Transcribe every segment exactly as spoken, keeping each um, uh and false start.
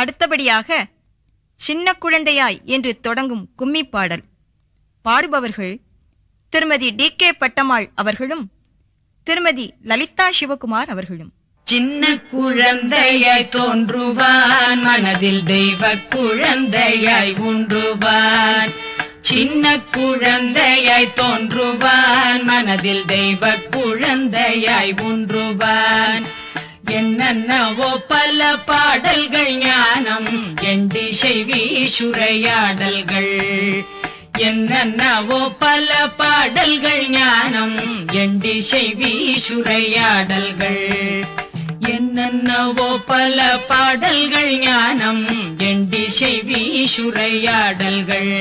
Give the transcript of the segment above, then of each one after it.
அடுத்தபடியாக சின்ன குழந்தையாய் என்று தொடங்கும் கும்மி பாடல். பாடுபவர்கள் திருமதி டிகே பட்டமால் அவர்களும் திருமதி லலிதா சிவகுமார் அவர்களும். சின்ன குழந்தையாய் தோன்றுவான், மனதில் தெய்வ குழந்தையாய் ஊன்றுவான். சின்ன குழந்தையாய் தோன்றுவான், மனதில் தெய்வ குழந்தையாய் ஊன்றுவான். என்னென்னவோ பல பாடல்கள் ஞானம் எண்டிசை வீசுரையாடல்கள். என்னென்னவோ பல பாடல்கள் ஞானம் எண்டிசை வீசுரையாடல்கள். என்னென்னவோ பல பாடல்கள் ஞானம் எண்டிசை வீசுரையாடல்கள்.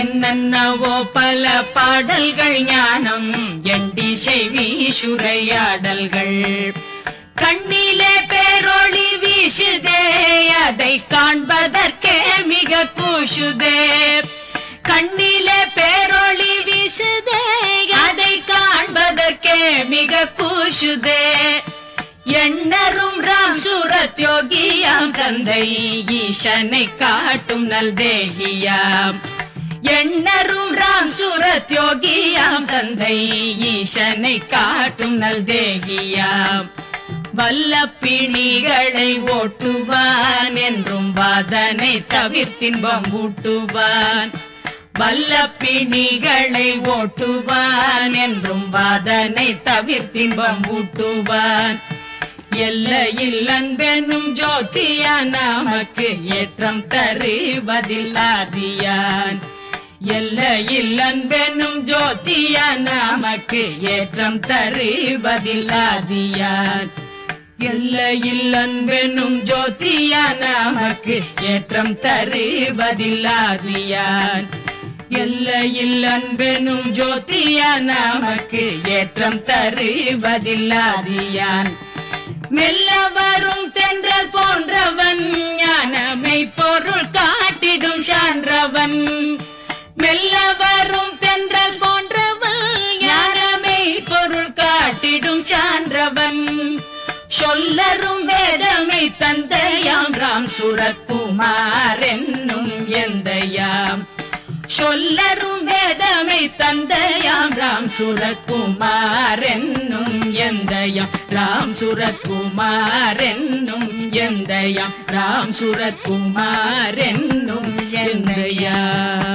என்னென்னவோ பல பாடல்கள் ஞானம் எண்டிசை வீசுரையாடல்கள். கண்ணிலே பேரொளி வீசுதே, அதை காண்பதற்கே மிக கூசுதே. கண்ணிலே பேரொளி வீசுதே, அதை காண்பதற்கே மிக கூசுதே. எண்ணரும் ராம் சூரத் யோகியாம், தந்தை ஈசனை காட்டும் நல் தேகியாம். எண்ணரும் ராம் சூரத் யோகியாம், தந்தை ஈசனை காட்டும் நல் தேகியாம். வல்ல பிணிகளை ஓட்டுவான், என்றும் வாதனை தவிர்த்தின்பம் ஊட்டுவான். வல்ல பிணிகளை ஓட்டுவான், என்றும் வாதனை தவிர்த்தின்பம் ஊட்டுவான். எல்லையில் அன்பெனும் ஜோதியான், நமக்கு ஏற்றம் தருவதில்லாதியான். எல்லையில் அன்பெனும் ஜோதியான், நமக்கு ஏற்றம் தருவதில்லாதியான். எல்லையில் அன்பெனும் ஜோதியான், நமக்கு ஏற்றம் தருவதில்லாதியான். எல்லையில் அன்பெனும் ஜோதியான், நமக்கு ஏற்றம் தருவதில்லாதியான். மெல்ல வரும் தென்றல் போன்றவன், ஞானமை பொருள் காட்டிடும் சான்றவன். மெல்ல வரும் தென்றல் போன்றவன், ஞானமை பொருள் காட்டிடும் சான்றவன். சொல்லரும் வேதமை தந்தையாம், ராம் சுரத்குமார் என்னும் எந்தையாம். சொல்லரும் வேதமை தந்தையாம், ராம் சுரத்குமார் என்னும் எந்தையாம். ராம் சுரத்குமார் என்னும் எந்தையாம். ராம் சுரத்குமார் என்னும் எந்தையாம்.